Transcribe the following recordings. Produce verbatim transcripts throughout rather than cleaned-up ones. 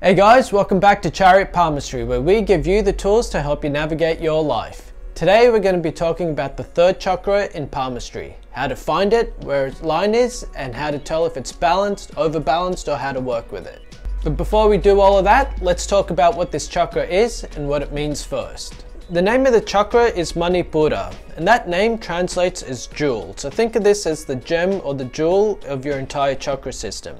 Hey guys, welcome back to Chariot Palmistry, where we give you the tools to help you navigate your life. Today we're going to be talking about the third chakra in palmistry, how to find it, where its line is, and how to tell if it's balanced, overbalanced, or how to work with it. But before we do all of that, let's talk about what this chakra is and what it means first. The name of the chakra is Manipura, and that name translates as jewel. So think of this as the gem or the jewel of your entire chakra system.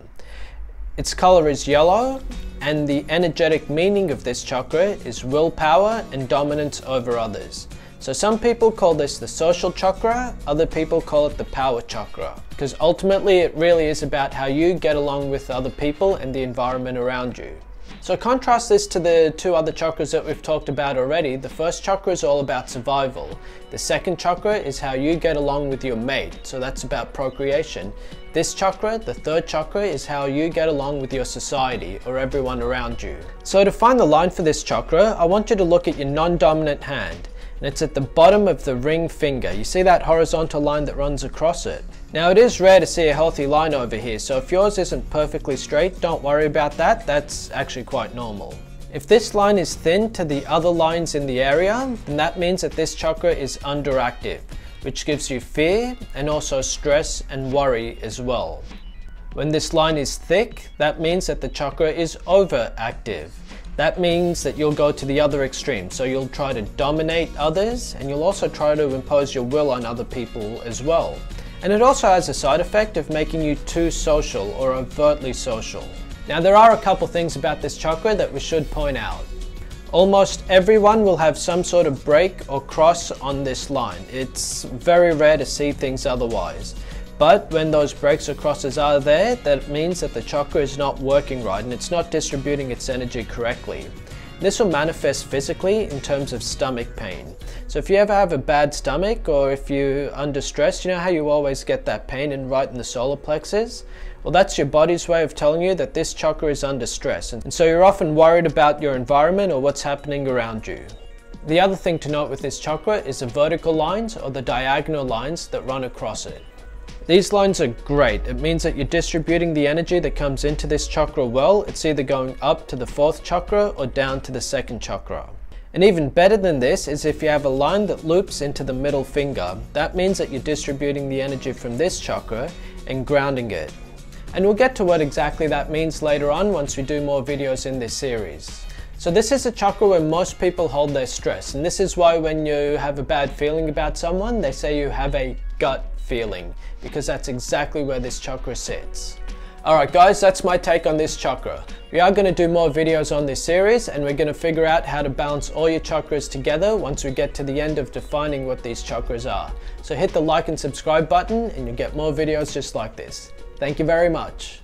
Its color is yellow, and the energetic meaning of this chakra is willpower and dominance over others. So some people call this the social chakra, other people call it the power chakra, because ultimately it really is about how you get along with other people and the environment around you. So contrast this to the two other chakras that we've talked about already. The first chakra is all about survival. The second chakra is how you get along with your mate. So that's about procreation. This chakra, the third chakra, is how you get along with your society or everyone around you. So to find the line for this chakra, I want you to look at your non-dominant hand. And it's at the bottom of the ring finger. You see that horizontal line that runs across it? Now it is rare to see a healthy line over here, so if yours isn't perfectly straight, don't worry about that, that's actually quite normal. If this line is thin to the other lines in the area, then that means that this chakra is underactive, which gives you fear and also stress and worry as well. When this line is thick, that means that the chakra is overactive. That means that you'll go to the other extreme. So you'll try to dominate others, and you'll also try to impose your will on other people as well. And it also has a side effect of making you too social or overtly social. Now there are a couple things about this chakra that we should point out. Almost everyone will have some sort of break or cross on this line. It's very rare to see things otherwise. But when those breaks or crosses are there, that means that the chakra is not working right and it's not distributing its energy correctly. This will manifest physically in terms of stomach pain. So if you ever have a bad stomach or if you're under stress, you know how you always get that pain in right in the solar plexus? Well, that's your body's way of telling you that this chakra is under stress. And so you're often worried about your environment or what's happening around you. The other thing to note with this chakra is the vertical lines or the diagonal lines that run across it. These lines are great. It means that you're distributing the energy that comes into this chakra well. It's either going up to the fourth chakra or down to the second chakra. And even better than this is if you have a line that loops into the middle finger. That means that you're distributing the energy from this chakra and grounding it. And we'll get to what exactly that means later on once we do more videos in this series. So this is a chakra where most people hold their stress, and this is why when you have a bad feeling about someone, they say you have a gut feeling, because that's exactly where this chakra sits. Alright guys, that's my take on this chakra. We are going to do more videos on this series, and we're going to figure out how to balance all your chakras together once we get to the end of defining what these chakras are. So hit the like and subscribe button and you'll get more videos just like this. Thank you very much.